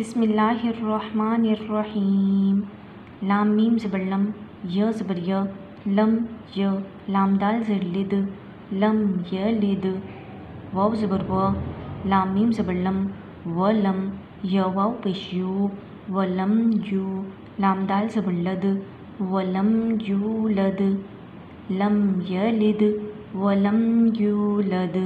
बिस्मिल्लाहिर्रहमानिर्रहीम। लाम मीम ज़बर लम, य ज़बर य, लम य, लाम दाल ज़र लिद, लम य लिद, वाव ज़बर व, लाम मीम ज़बर लम, व लम य, वाव पेश यू, व लम यू, लाम दाल ज़बर लद, व लम यू लद, लम य लिद, व लम यू लद।